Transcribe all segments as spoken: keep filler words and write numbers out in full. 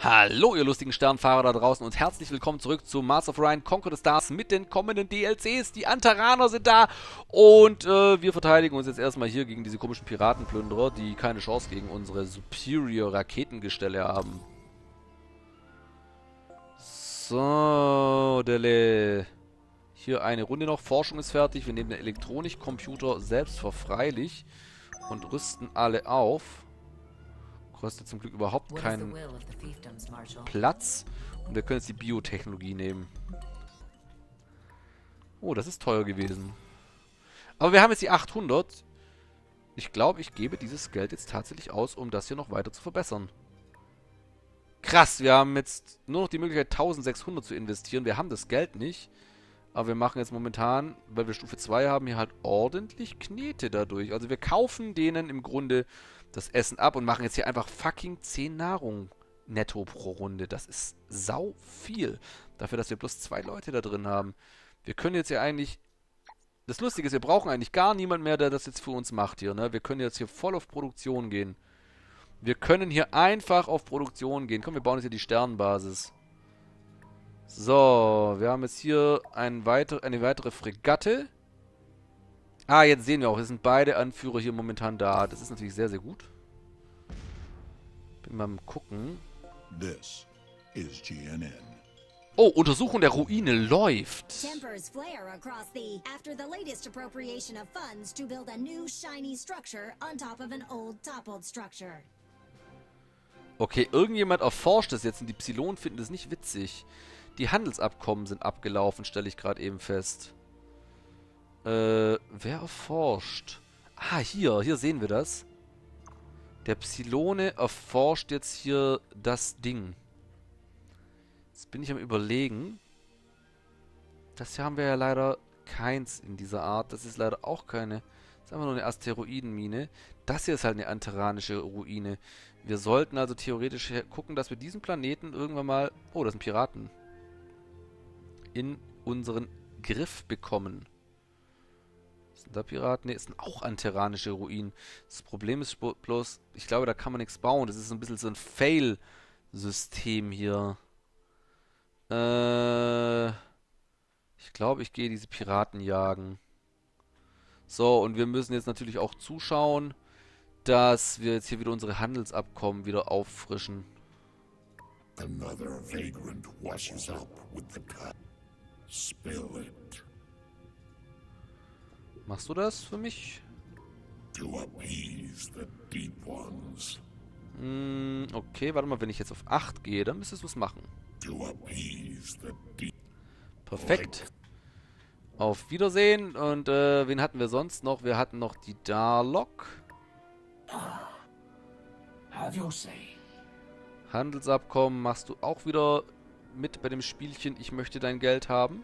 Hallo ihr lustigen Sternfahrer da draußen und herzlich willkommen zurück zu Master of Orion Conquer the Stars mit den kommenden D L Cs. Die Antaraner sind da und äh, wir verteidigen uns jetzt erstmal hier gegen diese komischen Piratenplünderer, die keine Chance gegen unsere Superior-Raketengestelle haben. So, Dele. Hier eine Runde noch. Forschung ist fertig. Wir nehmen den Elektronikcomputer selbst verfreilich und rüsten alle auf. Kostet zum Glück überhaupt keinen Platz. Und wir können jetzt die Biotechnologie nehmen. Oh, das ist teuer gewesen. Aber wir haben jetzt die achthundert. Ich glaube, ich gebe dieses Geld jetzt tatsächlich aus, um das hier noch weiter zu verbessern. Krass, wir haben jetzt nur noch die Möglichkeit, eintausendsechshundert zu investieren. Wir haben das Geld nicht. Aber wir machen jetzt momentan, weil wir Stufe zwei haben, hier halt ordentlich Knete dadurch. Also wir kaufen denen im Grunde das Essen ab und machen jetzt hier einfach fucking zehn Nahrung netto pro Runde. Das ist sau viel. Dafür, dass wir bloß zwei Leute da drin haben. Wir können jetzt hier eigentlich... Das Lustige ist, wir brauchen eigentlich gar niemanden mehr, der das jetzt für uns macht hier, ne? Wir können jetzt hier voll auf Produktion gehen. Wir können hier einfach auf Produktion gehen. Komm, wir bauen jetzt hier die Sternenbasis. So, wir haben jetzt hier ein weiter, eine weitere Fregatte. Ah, jetzt sehen wir auch, es sind beide Anführer hier momentan da. Das ist natürlich sehr, sehr gut. Bin mal am Gucken. This is G N N. Oh, Untersuchung der Ruine läuft. Okay, irgendjemand erforscht das jetzt und die Psilonen finden das nicht witzig. Die Handelsabkommen sind abgelaufen, stelle ich gerade eben fest. Äh, wer erforscht? Ah, hier, hier sehen wir das. Der Psilone erforscht jetzt hier das Ding. Jetzt bin ich am Überlegen. Das hier haben wir ja leider keins in dieser Art. Das ist leider auch keine... Das ist einfach nur eine Asteroidenmine. Das hier ist halt eine antaranische Ruine. Wir sollten also theoretisch gucken, dass wir diesen Planeten irgendwann mal... Oh, das sind Piraten. In unseren Griff bekommen. Sind da Piraten? Ne, es sind auch anteranische Ruinen. Das Problem ist bloß, ich glaube, da kann man nichts bauen. Das ist ein bisschen so ein Fail-System hier. Äh, ich glaube, ich gehe diese Piraten jagen. So, und wir müssen jetzt natürlich auch zuschauen, dass wir jetzt hier wieder unsere Handelsabkommen wieder auffrischen. Another vagrant washes up with the cut. Spill it. Machst du das für mich? To appease the deep ones. Mm, okay, warte mal, wenn ich jetzt auf acht gehe, dann müsstest du es machen. To appease the deep. Perfekt. Auf Wiedersehen. Und äh, wen hatten wir sonst noch? Wir hatten noch die Darlok. Ah, have your say. Handelsabkommen machst du auch wieder mit bei dem Spielchen. Ich möchte dein Geld haben.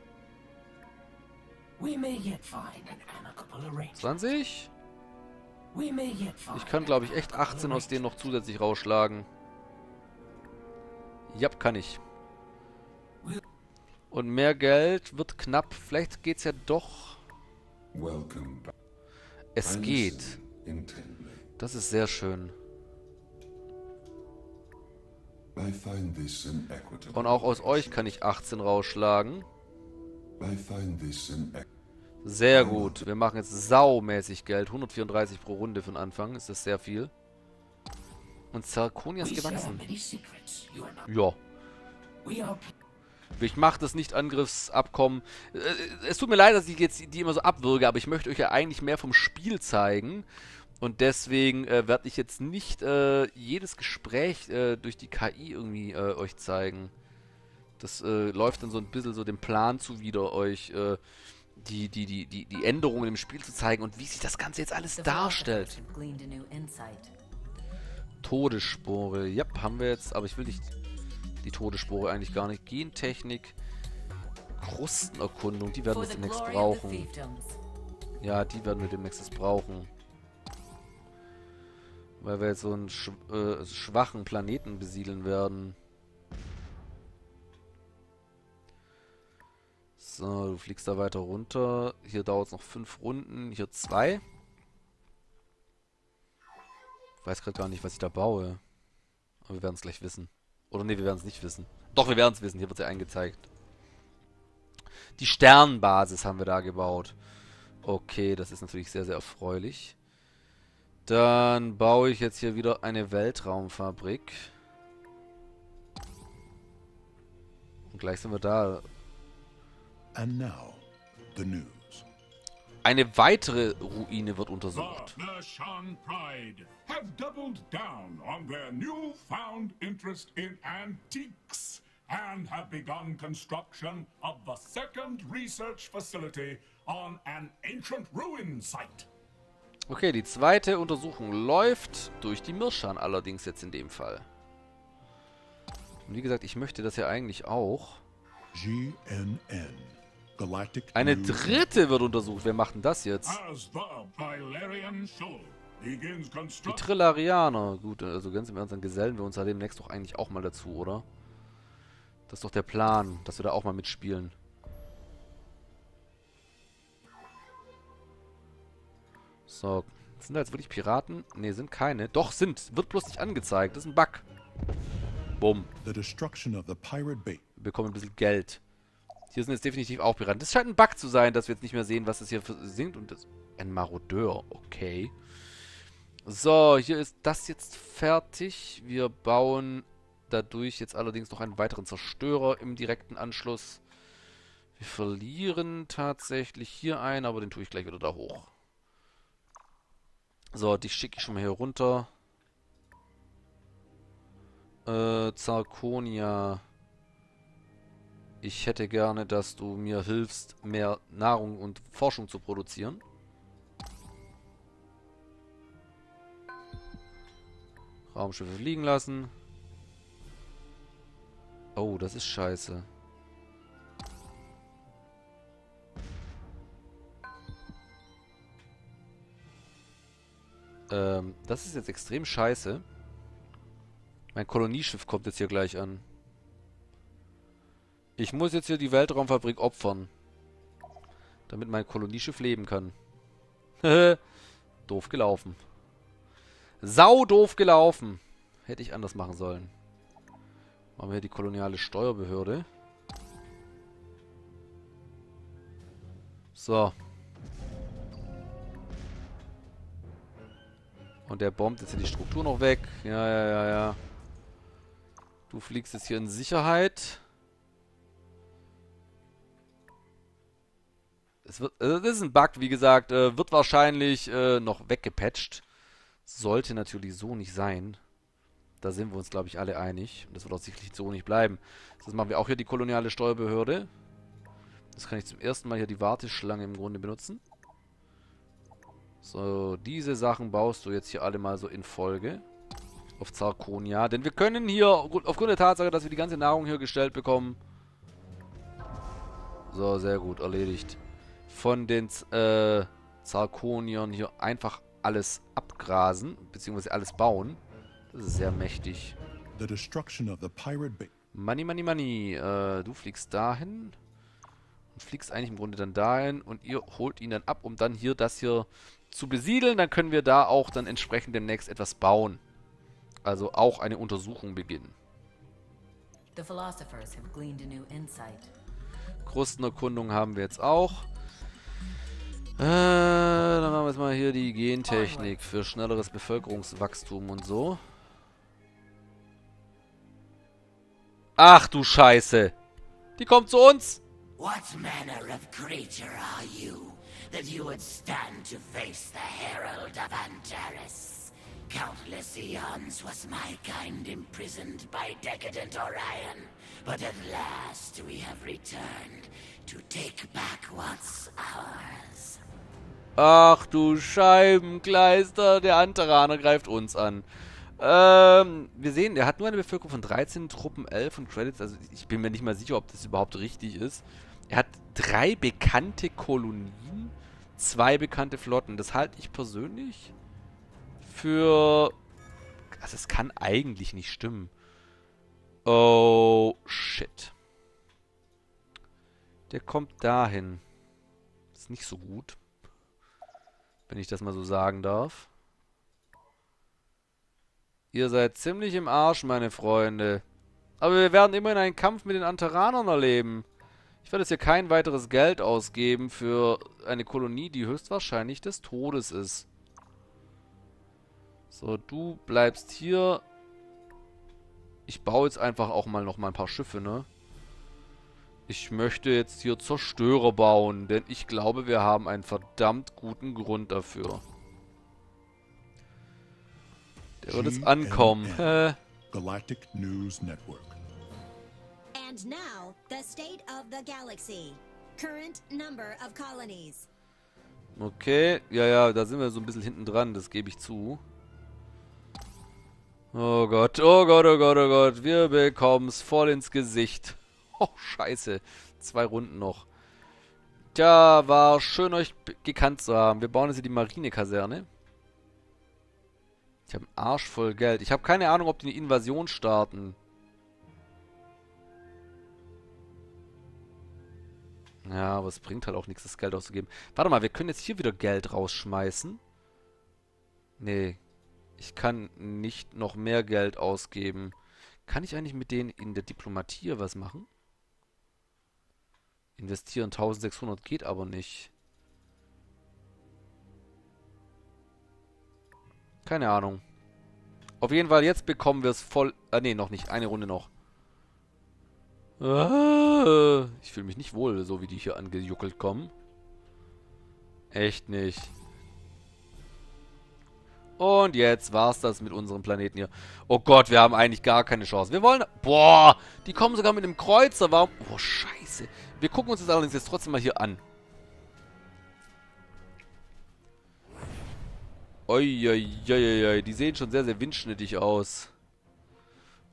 zwanzig. Ich kann, glaube ich, echt achtzehn aus denen noch zusätzlich rausschlagen. Ja, kann ich. Und mehr Geld wird knapp. Vielleicht geht's ja doch. Es geht. Das ist sehr schön. Und auch aus euch kann ich achtzehn rausschlagen. Sehr gut. Wir machen jetzt saumäßig Geld. hundertvierunddreißig pro Runde für den Anfang. Ist das sehr viel. Und Zarkonia ist gewachsen. Ja. Ich mache das Nicht-Angriffsabkommen. Es tut mir leid, dass ich jetzt die immer so abwürge, aber ich möchte euch ja eigentlich mehr vom Spiel zeigen. Und deswegen äh, werde ich jetzt nicht äh, jedes Gespräch äh, durch die K I irgendwie äh, euch zeigen. Das äh, läuft dann so ein bisschen so dem Plan zuwider, euch äh, die, die, die, die, die Änderungen im Spiel zu zeigen und wie sich das Ganze jetzt alles darstellt. Todesspore, ja, haben wir jetzt, aber ich will nicht die Todesspore eigentlich gar nicht. Gentechnik, Krustenerkundung, die werden wir demnächst brauchen. Ja, die werden wir demnächst brauchen. Weil wir jetzt so einen sch äh, schwachen Planeten besiedeln werden. So, du fliegst da weiter runter. Hier dauert es noch fünf Runden. Hier zwei. Ich weiß gerade gar nicht, was ich da baue. Aber wir werden es gleich wissen. Oder ne, wir werden es nicht wissen. Doch, wir werden es wissen. Hier wird es ja angezeigt. Die Sternenbasis haben wir da gebaut. Okay, das ist natürlich sehr, sehr erfreulich. Dann baue ich jetzt hier wieder eine Weltraumfabrik. Und gleich sind wir da. And now, the news. Eine weitere Ruine wird untersucht. Mrrshan Pride have doubled down on their newfound interest in antiques and have begun construction of the second research facility on an ancient ruin site. Okay, die zweite Untersuchung läuft durch die Mrrshan allerdings jetzt in dem Fall. Und wie gesagt, ich möchte das ja eigentlich auch. G N N. Eine dritte wird untersucht. Wer macht denn das jetzt? Die Trilarianer. Gut, also ganz im Ernst, dann gesellen wir uns da demnächst doch eigentlich auch mal dazu, oder? Das ist doch der Plan, dass wir da auch mal mitspielen. So. Sind da jetzt wirklich Piraten? Ne, sind keine. Doch, sind. Wird bloß nicht angezeigt. Das ist ein Bug. Bumm. Wir bekommen ein bisschen Geld. Hier sind jetzt definitiv auch Piraten. Das scheint ein Bug zu sein, dass wir jetzt nicht mehr sehen, was das hier singt. Und das ein Marodeur, okay. So, hier ist das jetzt fertig. Wir bauen dadurch jetzt allerdings noch einen weiteren Zerstörer im direkten Anschluss. Wir verlieren tatsächlich hier einen, aber den tue ich gleich wieder da hoch. So, dich schicke ich schon mal hier runter. Äh, Zarkonia. Ich hätte gerne, dass du mir hilfst, mehr Nahrung und Forschung zu produzieren. Raumschiffe fliegen lassen. Oh, das ist scheiße. Ähm, das ist jetzt extrem scheiße. Mein Kolonieschiff kommt jetzt hier gleich an. Ich muss jetzt hier die Weltraumfabrik opfern. Damit mein Kolonieschiff leben kann. Doof gelaufen. Sau doof gelaufen. Hätte ich anders machen sollen. Machen wir hier die koloniale Steuerbehörde. So. Und der bombt jetzt hier die Struktur noch weg. Ja, ja, ja, ja. Du fliegst jetzt hier in Sicherheit. Es wird, also das ist ein Bug, wie gesagt, äh, wird wahrscheinlich äh, noch weggepatcht. Sollte natürlich so nicht sein. Da sind wir uns, glaube ich, alle einig. Und das wird auch sicherlich so nicht bleiben. Das machen wir auch hier die koloniale Steuerbehörde. Das kann ich zum ersten Mal hier die Warteschlange im Grunde benutzen. So, diese Sachen baust du jetzt hier alle mal so in Folge. Auf Zarkonia. Denn wir können hier, aufgrund der Tatsache, dass wir die ganze Nahrung hier gestellt bekommen. So, sehr gut, erledigt. Von den äh, Zarkoniern hier einfach alles abgrasen, beziehungsweise alles bauen. Das ist sehr mächtig. The destruction of the pirate bay. Money, money, money. Äh, du fliegst dahin. Und fliegst eigentlich im Grunde dann dahin. Und ihr holt ihn dann ab, um dann hier das hier zu besiedeln. Dann können wir da auch dann entsprechend demnächst etwas bauen. Also auch eine Untersuchung beginnen. The philosophers have gleaned a new insight. Krustenerkundung haben wir jetzt auch. Äh, dann machen wir jetzt mal hier die Gentechnik für schnelleres Bevölkerungswachstum und so. Ach du Scheiße! Die kommt zu uns! What manner of creature are you, that you would stand to face the herald of Antares? Countless eons was my kind imprisoned by decadent Orion, but at last we have returned to take back what's ours. Ach du Scheibenkleister, der Antaraner greift uns an. Ähm, wir sehen, er hat nur eine Bevölkerung von dreizehn, Truppen elf und Credits. Also ich bin mir nicht mal sicher, ob das überhaupt richtig ist. Er hat drei bekannte Kolonien, zwei bekannte Flotten. Das halte ich persönlich für... Also es kann eigentlich nicht stimmen. Oh, shit. Der kommt dahin. Ist nicht so gut. Wenn ich das mal so sagen darf. Ihr seid ziemlich im Arsch, meine Freunde. Aber wir werden immerhin einen Kampf mit den Antaranern erleben. Ich werde jetzt hier kein weiteres Geld ausgeben für eine Kolonie, die höchstwahrscheinlich des Todes ist. So, du bleibst hier. Ich baue jetzt einfach auch mal noch mal ein paar Schiffe, ne? Ich möchte jetzt hier Zerstörer bauen, denn ich glaube, wir haben einen verdammt guten Grund dafür. Der wird jetzt ankommen. Galactic News Network. And now the state of the galaxy. Current number of colonies. Okay, ja, ja, da sind wir so ein bisschen hinten dran, das gebe ich zu. Oh Gott, oh Gott, oh Gott, oh Gott, wir bekommen es voll ins Gesicht. Oh, scheiße. Zwei Runden noch. Tja, war schön, euch gekannt zu haben. Wir bauen jetzt hier die Marinekaserne. Ich habe einen Arsch voll Geld. Ich habe keine Ahnung, ob die eine Invasion starten. Ja, aber es bringt halt auch nichts, das Geld auszugeben. Warte mal, wir können jetzt hier wieder Geld rausschmeißen. Nee, ich kann nicht noch mehr Geld ausgeben. Kann ich eigentlich mit denen in der Diplomatie was machen? Investieren eintausendsechshundert geht aber nicht. Keine Ahnung. Auf jeden Fall, jetzt bekommen wir es voll... Ah, nee, noch nicht. Eine Runde noch. Ah, ich fühle mich nicht wohl, so wie die hier angejuckelt kommen. Echt nicht. Und jetzt war's das mit unserem Planeten hier. Oh Gott, wir haben eigentlich gar keine Chance. Wir wollen... Boah, die kommen sogar mit einem Kreuzer. Warum... Oh, scheiße. Wir gucken uns das allerdings jetzt trotzdem mal hier an. Uiuiuiui, die sehen schon sehr, sehr windschnittig aus.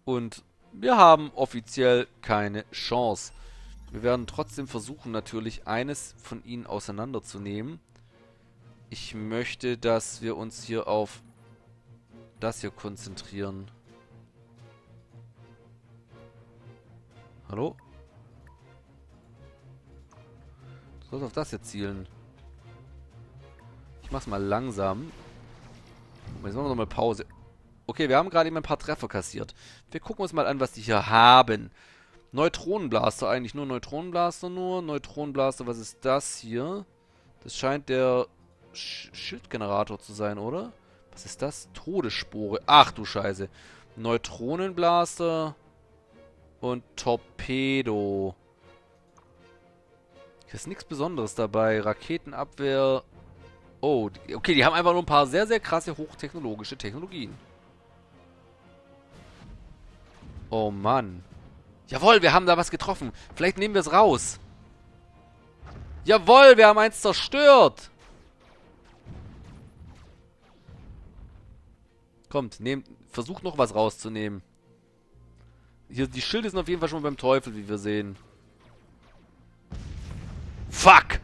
Und wir haben offiziell keine Chance. Wir werden trotzdem versuchen, natürlich eines von ihnen auseinanderzunehmen. Ich möchte, dass wir uns hier auf das hier konzentrieren. Hallo? Du sollst auf das hier zielen. Ich mach's mal langsam. Jetzt machen wir nochmal Pause. Okay, wir haben gerade eben ein paar Treffer kassiert. Wir gucken uns mal an, was die hier haben. Neutronenblaster, eigentlich nur Neutronenblaster nur. Neutronenblaster, was ist das hier? Das scheint der Sch- Schildgenerator zu sein, oder? Was ist das? Todesspore. Ach du Scheiße. Neutronenblaster und Torpedo. Hier ist nichts Besonderes dabei. Raketenabwehr... Oh, okay, die haben einfach nur ein paar sehr, sehr krasse, hochtechnologische Technologien. Oh, Mann. Jawohl, wir haben da was getroffen. Vielleicht nehmen wir es raus. Jawohl, wir haben eins zerstört. Kommt, nehmt, versucht noch was rauszunehmen. Hier, die Schilde sind auf jeden Fall schon beim Teufel, wie wir sehen. Fuck!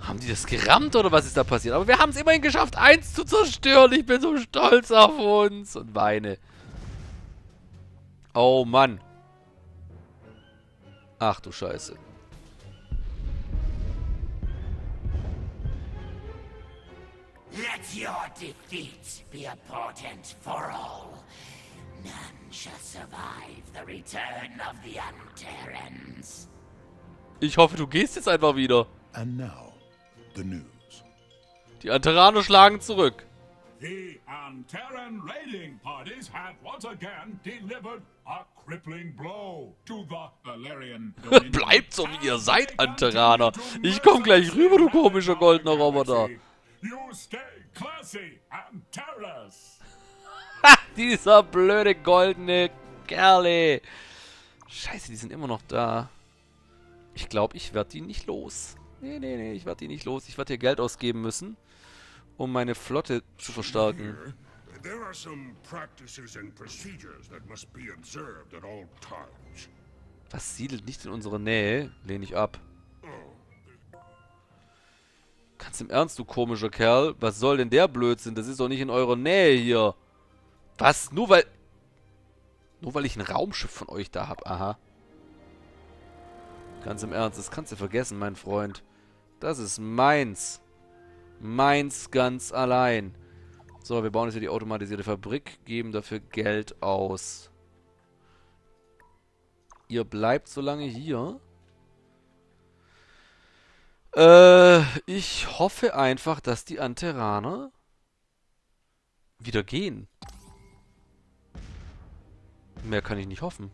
Haben die das gerammt oder was ist da passiert? Aber wir haben es immerhin geschafft, eins zu zerstören. Ich bin so stolz auf uns. Und weine. Oh Mann. Ach du Scheiße. Let your defeats be a portent for all. None shall survive the return of the Antarans. Ich hoffe, du gehst jetzt einfach wieder. And now. The news. Die Antaraner schlagen zurück. The Antaran raiding parties have once again delivered a crippling blow to the Valerian. Bleibt so wie ihr seid, Antaraner. Ich komm gleich rüber, du komischer goldener Roboter. You stay classy, Antares. Ha, dieser blöde goldene Kerle. Scheiße, die sind immer noch da. Ich glaube, ich werde die nicht los. Nee, nee, nee, ich werde die nicht los. Ich werde hier Geld ausgeben müssen, um meine Flotte zu verstärken. Das siedelt nicht in unserer Nähe. Lehne ich ab. Ganz im Ernst, du komischer Kerl. Was soll denn der Blödsinn? Das ist doch nicht in eurer Nähe hier. Was? Nur weil... Nur weil ich ein Raumschiff von euch da habe. Aha. Ganz im Ernst, das kannst du vergessen, mein Freund. Das ist meins. Meins ganz allein. So, wir bauen jetzt hier die automatisierte Fabrik, geben dafür Geld aus. Ihr bleibt so lange hier. Äh, ich hoffe einfach, dass die Antaraner wieder gehen. Mehr kann ich nicht hoffen.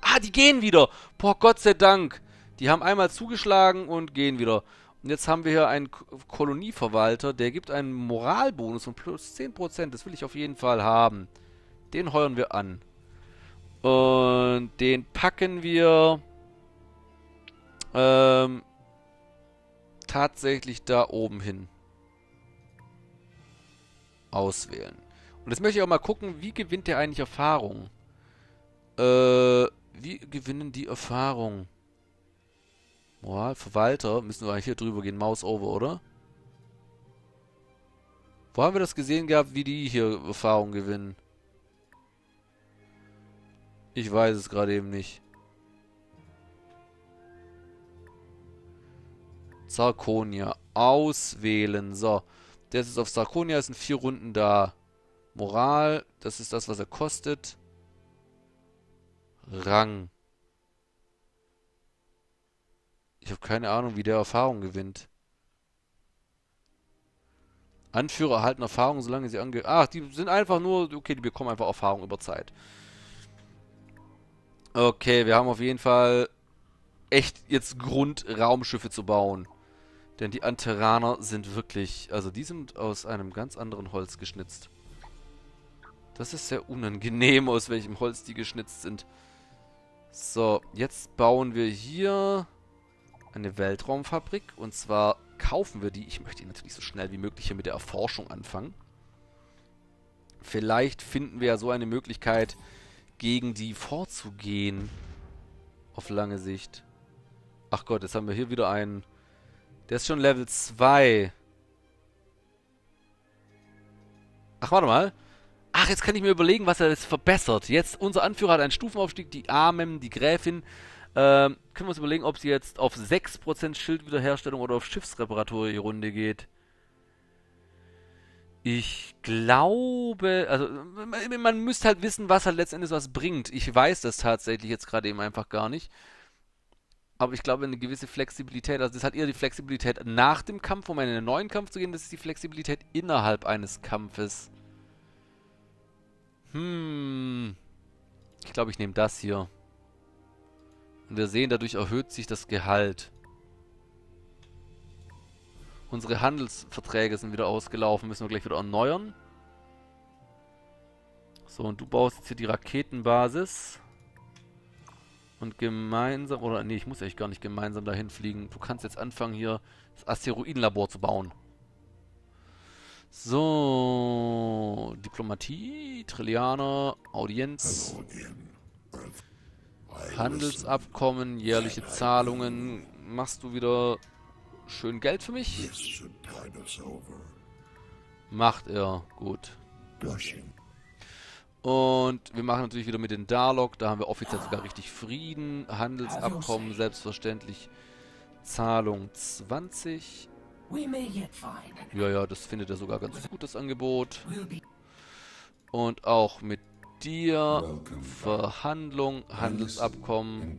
Ah, die gehen wieder! Boah, Gott sei Dank! Die haben einmal zugeschlagen und gehen wieder. Und jetzt haben wir hier einen K Kolonieverwalter, der gibt einen Moralbonus von plus zehn Prozent. Das will ich auf jeden Fall haben. Den heuern wir an. Und den packen wir ähm, tatsächlich da oben hin. Auswählen. Und jetzt möchte ich auch mal gucken, wie gewinnt der eigentlich Erfahrung? Äh, wie gewinnen die Erfahrung? Moral, Verwalter. Müssen wir eigentlich hier drüber gehen. Mouse over, oder? Wo haben wir das gesehen gehabt, wie die hier Erfahrung gewinnen? Ich weiß es gerade eben nicht. Zarkonia. Auswählen. So. Der ist jetzt auf Zarkonia. Es sind vier Runden da. Moral. Das ist das, was er kostet. Rang. Ich habe keine Ahnung, wie der Erfahrung gewinnt. Anführer erhalten Erfahrung, solange sie ange... Ach, die sind einfach nur... Okay, die bekommen einfach Erfahrung über Zeit. Okay, wir haben auf jeden Fall echt jetzt Grund, Raumschiffe zu bauen. Denn die Antaraner sind wirklich... Also die sind aus einem ganz anderen Holz geschnitzt. Das ist sehr unangenehm, aus welchem Holz die geschnitzt sind. So, jetzt bauen wir hier... eine Weltraumfabrik. Und zwar kaufen wir die. Ich möchte die natürlich so schnell wie möglich hier mit der Erforschung anfangen. Vielleicht finden wir ja so eine Möglichkeit, gegen die vorzugehen. Auf lange Sicht. Ach Gott, jetzt haben wir hier wieder einen. Der ist schon Level zwei. Ach, warte mal. Ach, jetzt kann ich mir überlegen, was er jetzt verbessert. Jetzt, unser Anführer hat einen Stufenaufstieg. Die Armen, die Gräfin... Ähm, können wir uns überlegen, ob sie jetzt auf sechs Prozent Schildwiederherstellung oder auf Schiffsreparatur die Runde geht. Ich glaube... Also, man, man müsste halt wissen, was halt letztendlich was bringt. Ich weiß das tatsächlich jetzt gerade eben einfach gar nicht. Aber ich glaube, eine gewisse Flexibilität... Also, das hat eher die Flexibilität nach dem Kampf, um in einen neuen Kampf zu gehen. Das ist die Flexibilität innerhalb eines Kampfes. Hm... Ich glaube, ich nehme das hier. Und wir sehen, dadurch erhöht sich das Gehalt. Unsere Handelsverträge sind wieder ausgelaufen. Müssen wir gleich wieder erneuern. So, und du baust jetzt hier die Raketenbasis. Und gemeinsam... Oder, nee, ich muss eigentlich gar nicht gemeinsam dahin fliegen. Du kannst jetzt anfangen, hier das Asteroidenlabor zu bauen. So, Diplomatie, Trilarianer, Audienz... Handelsabkommen, jährliche Zahlungen. Machst du wieder schön Geld für mich? Macht er. Gut. Und wir machen natürlich wieder mit den Darlok. Da haben wir offiziell sogar richtig Frieden. Handelsabkommen, selbstverständlich. Zahlung zwanzig. Ja, ja, das findet er sogar ganz gut, das Angebot. Und auch mit dir, Verhandlung, Handelsabkommen.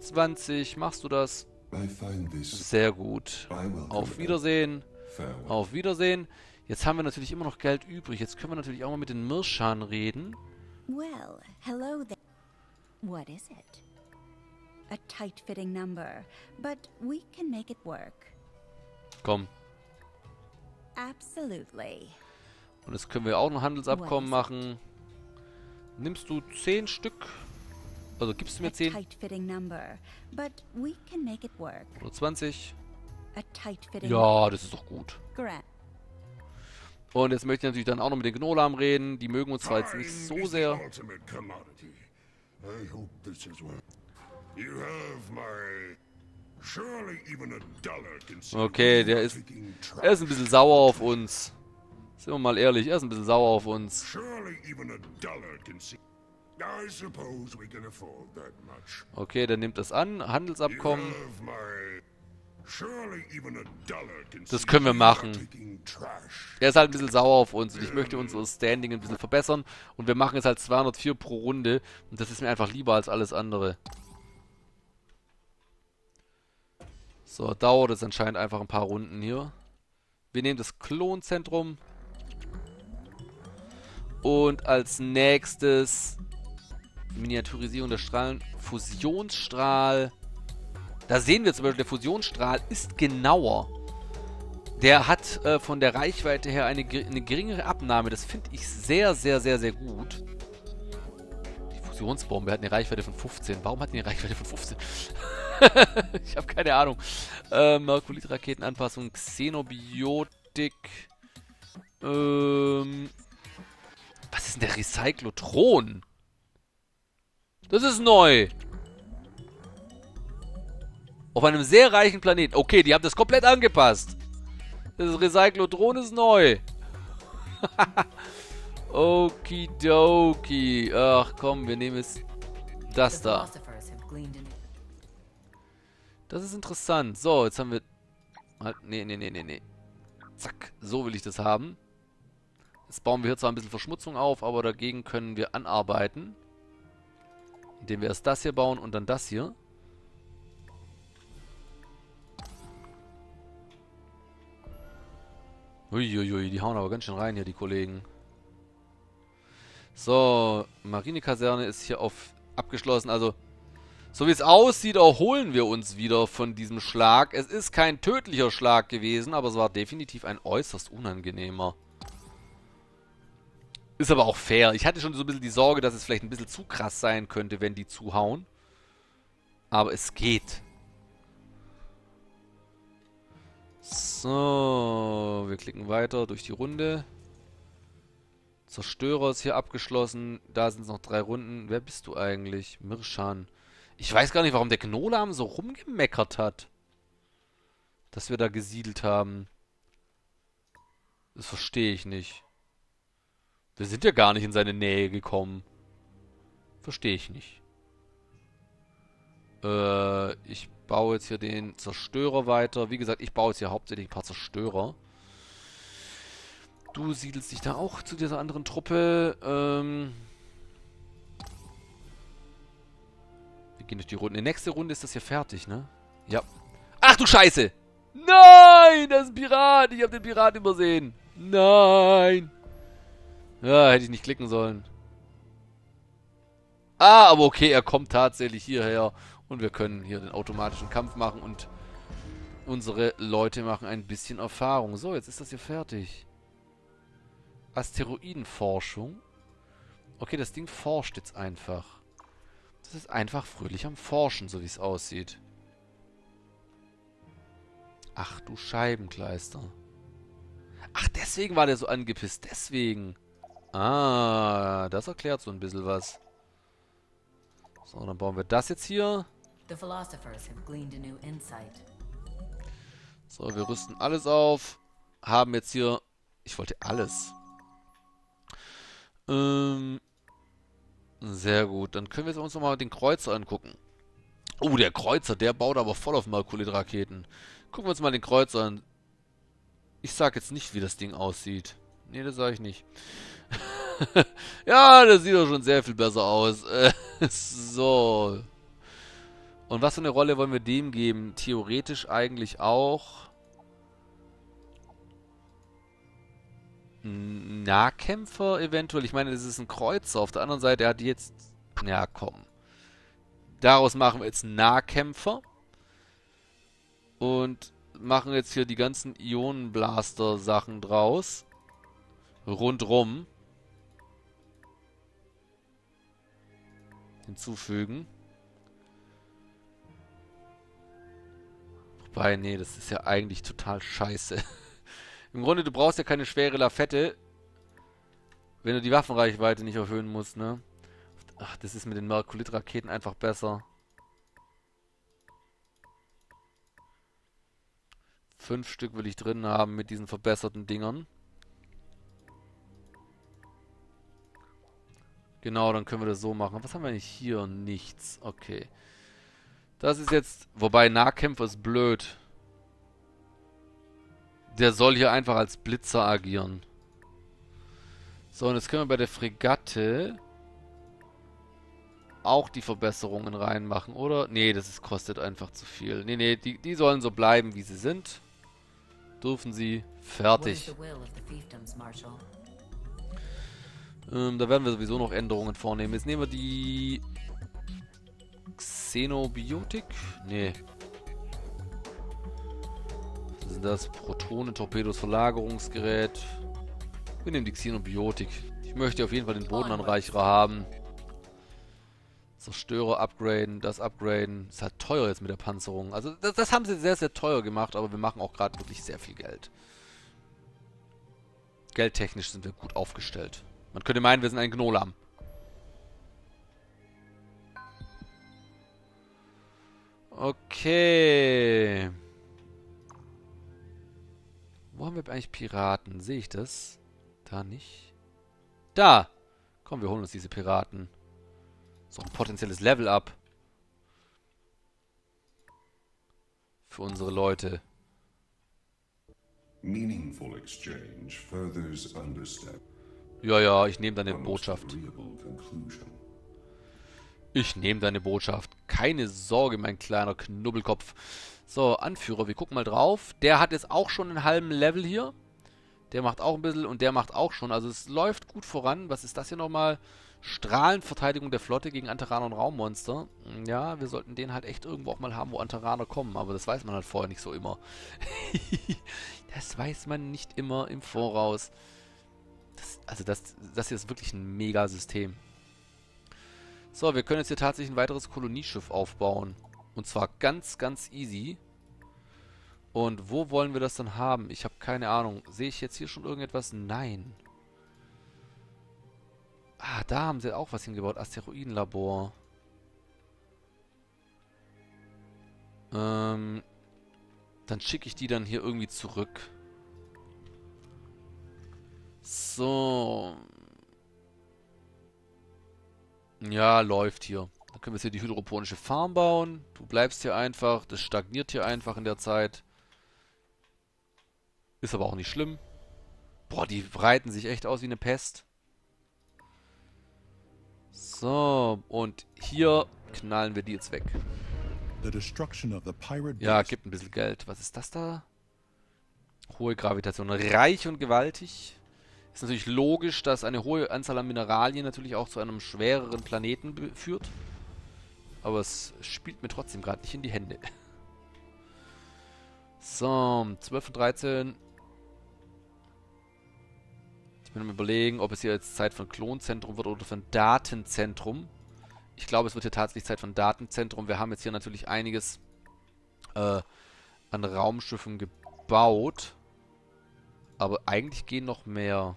zwanzig, machst du das? Sehr gut. Auf Wiedersehen. Auf Wiedersehen. Jetzt haben wir natürlich immer noch Geld übrig. Jetzt können wir natürlich auch mal mit den Mrrshan reden. Well, hello there. What is it? A tight-fitting number, but we can make it work. Komm. Absolutely. Und jetzt können wir auch ein Handelsabkommen machen. Nimmst du zehn Stück? Also gibst du mir zehn? Oder zwanzig? Ja, das ist doch gut. Und jetzt möchte ich natürlich dann auch noch mit den Gnolam reden. Die mögen uns zwar jetzt nicht so sehr. Okay, der ist, er ist ein bisschen sauer auf uns. Sind wir mal ehrlich, er ist ein bisschen sauer auf uns. Okay, der nimmt das an. Handelsabkommen. Das können wir machen. Er ist halt ein bisschen sauer auf uns und ich möchte unser Standing ein bisschen verbessern. Und wir machen jetzt halt zweihundertvier pro Runde. Und das ist mir einfach lieber als alles andere. So, dauert es anscheinend einfach ein paar Runden hier. Wir nehmen das Klonzentrum. Und als nächstes Miniaturisierung der Strahlen. Fusionsstrahl. Da sehen wir zum Beispiel, der Fusionsstrahl ist genauer. Der hat äh, von der Reichweite her eine, eine geringere Abnahme. Das finde ich sehr, sehr, sehr, sehr gut. Die Fusionsbombe hat eine Reichweite von fünfzehn. Warum hat die eine Reichweite von fünfzehn? Ich habe keine Ahnung. Äh, Merkulit-Raketenanpassung, Xenobiotik. Ähm, was ist denn der Recyclotron? Das ist neu. Auf einem sehr reichen Planeten. Okay, die haben das komplett angepasst. Das Recyclotron ist neu. Okidoki. Ach komm, wir nehmen jetzt das da. Das ist interessant. So, jetzt haben wir... Nee, nee, nee, nee, nee. Zack, so will ich das haben. Jetzt bauen wir hier zwar ein bisschen Verschmutzung auf, aber dagegen können wir anarbeiten. Indem wir erst das hier bauen und dann das hier. Uiuiui, die hauen aber ganz schön rein hier, die Kollegen. So, Marinekaserne ist hier auf abgeschlossen. Also, so wie es aussieht, erholen wir uns wieder von diesem Schlag. Es ist kein tödlicher Schlag gewesen, aber es war definitiv ein äußerst unangenehmer. Ist aber auch fair. Ich hatte schon so ein bisschen die Sorge, dass es vielleicht ein bisschen zu krass sein könnte, wenn die zuhauen. Aber es geht. So, wir klicken weiter durch die Runde. Zerstörer ist hier abgeschlossen. Da sind es noch drei Runden. Wer bist du eigentlich? Mrrshan. Ich weiß gar nicht, warum der Gnolam so rumgemeckert hat. Dass wir da gesiedelt haben. Das verstehe ich nicht. Wir sind ja gar nicht in seine Nähe gekommen. Verstehe ich nicht. Äh, ich... baue jetzt hier den Zerstörer weiter. Wie gesagt, ich baue jetzt hier hauptsächlich ein paar Zerstörer. Du siedelst dich da auch zu dieser anderen Truppe. Ähm Wir gehen durch die Runde. Die nächste Runde ist das hier fertig, ne? Ja. Ach du Scheiße! Nein! Das ist ein Pirat! Ich habe den Pirat übersehen! Nein! Ja, hätte ich nicht klicken sollen. Ah, aber okay, er kommt tatsächlich hierher. Und wir können hier den automatischen Kampf machen und unsere Leute machen ein bisschen Erfahrung. So, jetzt ist das hier fertig. Asteroidenforschung. Okay, das Ding forscht jetzt einfach. Das ist einfach fröhlich am Forschen, so wie es aussieht. Ach du Scheibenkleister. Ach, deswegen war der so angepisst. Deswegen. Ah, das erklärt so ein bisschen was. So, dann bauen wir das jetzt hier. So, wir rüsten alles auf. Haben jetzt hier... Ich wollte alles. Ähm, sehr gut. Dann können wir uns nochmal den Kreuzer angucken. Oh, der Kreuzer, der baut aber voll auf Merkulit-Raketen. Gucken wir uns mal den Kreuzer an. Ich sag jetzt nicht, wie das Ding aussieht. Nee, das sage ich nicht. Ja, das sieht doch schon sehr viel besser aus. So. Und was für eine Rolle wollen wir dem geben? Theoretisch eigentlich auch Nahkämpfer eventuell. Ich meine, das ist ein Kreuzer. Auf der anderen Seite, er hat jetzt... Ja, komm. Daraus machen wir jetzt Nahkämpfer. Und machen jetzt hier die ganzen Ionenblaster-Sachen draus. Rundrum. Hinzufügen. Wobei, nee, das ist ja eigentlich total scheiße. Im Grunde, du brauchst ja keine schwere Lafette, wenn du die Waffenreichweite nicht erhöhen musst, ne? Ach, das ist mit den Merkulit-Raketen einfach besser. Fünf Stück will ich drin haben mit diesen verbesserten Dingern. Genau, dann können wir das so machen. Was haben wir eigentlich hier? Nichts. Okay. Das ist jetzt... Wobei, Nahkämpfer ist blöd. Der soll hier einfach als Blitzer agieren. So, und jetzt können wir bei der Fregatte auch die Verbesserungen reinmachen, oder? Nee, das ist, kostet einfach zu viel. Nee, nee, die, die sollen so bleiben, wie sie sind. Dürfen sie. Fertig. Ähm, da werden wir sowieso noch Änderungen vornehmen. Jetzt nehmen wir die Xenobiotik. Nee. Was ist das? Protonen-Torpedos, Verlagerungsgerät. Wir nehmen die Xenobiotik. Ich möchte auf jeden Fall den Bodenanreicherer haben. Zerstörer upgraden, das upgraden. Ist halt teuer jetzt mit der Panzerung. Also das, das haben sie sehr, sehr teuer gemacht, aber wir machen auch gerade wirklich sehr viel Geld. Geldtechnisch sind wir gut aufgestellt. Man könnte meinen, wir sind ein Gnolam. Okay. Wo haben wir eigentlich Piraten? Sehe ich das? Da nicht. Da! Komm, wir holen uns diese Piraten. So ein potenzielles Level-Up. Für unsere Leute. Ja, ja, ich nehme deine Botschaft. Ich nehme deine Botschaft. Keine Sorge, mein kleiner Knubbelkopf. So, Anführer, wir gucken mal drauf. Der hat jetzt auch schon einen halben Level hier. Der macht auch ein bisschen und der macht auch schon. Also es läuft gut voran. Was ist das hier nochmal? Strahlenverteidigung der Flotte gegen Antaraner und Raummonster. Ja, wir sollten den halt echt irgendwo auch mal haben, wo Antaraner kommen. Aber das weiß man halt vorher nicht so immer. Das weiß man nicht immer im Voraus. Das, also das, das hier ist wirklich ein Megasystem. So, wir können jetzt hier tatsächlich ein weiteres Kolonieschiff aufbauen. Und zwar ganz, ganz easy. Und wo wollen wir das dann haben? Ich habe keine Ahnung. Sehe ich jetzt hier schon irgendetwas? Nein. Ah, da haben sie auch was hingebaut. Asteroidenlabor. Ähm, dann schicke ich die dann hier irgendwie zurück. So. Ja, läuft hier. Dann können wir jetzt hier die hydroponische Farm bauen. Du bleibst hier einfach. Das stagniert hier einfach in der Zeit. Ist aber auch nicht schlimm. Boah, die breiten sich echt aus wie eine Pest. So, und hier knallen wir die jetzt weg. Ja, gibt ein bisschen Geld. Was ist das da? Hohe Gravitation. Reich und gewaltig. Ist natürlich logisch, dass eine hohe Anzahl an Mineralien natürlich auch zu einem schwereren Planeten führt. Aber es spielt mir trotzdem gerade nicht in die Hände. So, zwölf und dreizehn. Ich bin mir überlegen, ob es hier jetzt Zeit für ein Klonzentrum wird oder für ein Datenzentrum. Ich glaube, es wird hier tatsächlich Zeit für ein Datenzentrum. Wir haben jetzt hier natürlich einiges äh, an Raumschiffen gebaut. Aber eigentlich gehen noch mehr.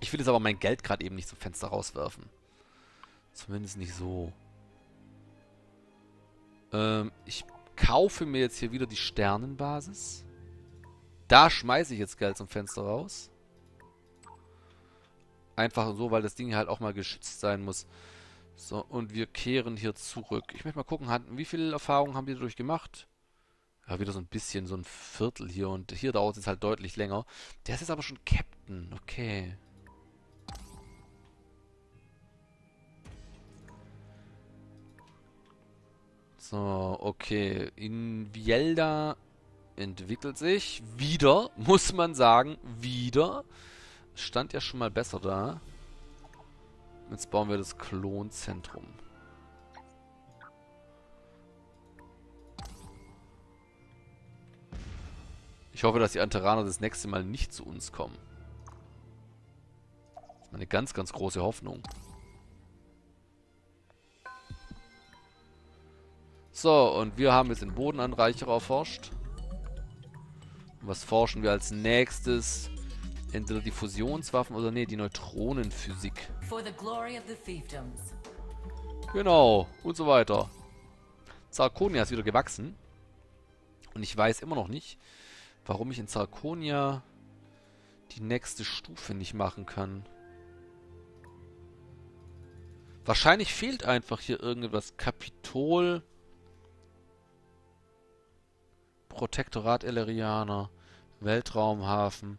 Ich will jetzt aber mein Geld gerade eben nicht zum Fenster rauswerfen. Zumindest nicht so. Ähm, ich kaufe mir jetzt hier wieder die Sternenbasis. Da schmeiße ich jetzt Geld zum Fenster raus. Einfach so, weil das Ding halt auch mal geschützt sein muss. So, und wir kehren hier zurück. Ich möchte mal gucken, wie viel Erfahrung haben die dadurch gemacht? Ja, wieder so ein bisschen, so ein Viertel hier. Und hier dauert es halt deutlich länger. Der ist jetzt aber schon Captain. Okay. So, okay. In Vielda entwickelt sich wieder, muss man sagen, wieder. Stand ja schon mal besser da. Jetzt bauen wir das Klonzentrum. Ich hoffe, dass die Antaraner das nächste Mal nicht zu uns kommen. Das ist meine ganz, ganz große Hoffnung. So, und wir haben jetzt den Bodenanreicherer erforscht. Und was forschen wir als nächstes? Entweder die Fusionswaffen oder nee, die Neutronenphysik. Genau, und so weiter. Zarkonia ist wieder gewachsen. Und ich weiß immer noch nicht, warum ich in Zarkonia die nächste Stufe nicht machen kann. Wahrscheinlich fehlt einfach hier irgendetwas. Kapitol. Protektorat Elerianer. Weltraumhafen.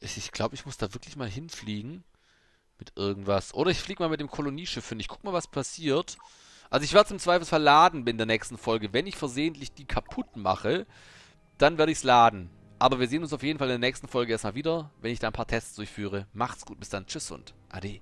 Ich glaube, ich muss da wirklich mal hinfliegen. Mit irgendwas. Oder ich fliege mal mit dem Kolonieschiff hin. Ich guck mal, was passiert. Also ich werde es im Zweifelsfall laden in der nächsten Folge. Wenn ich versehentlich die kaputt mache, dann werde ich es laden. Aber wir sehen uns auf jeden Fall in der nächsten Folge erstmal wieder, wenn ich da ein paar Tests durchführe. Macht's gut, bis dann. Tschüss und Ade.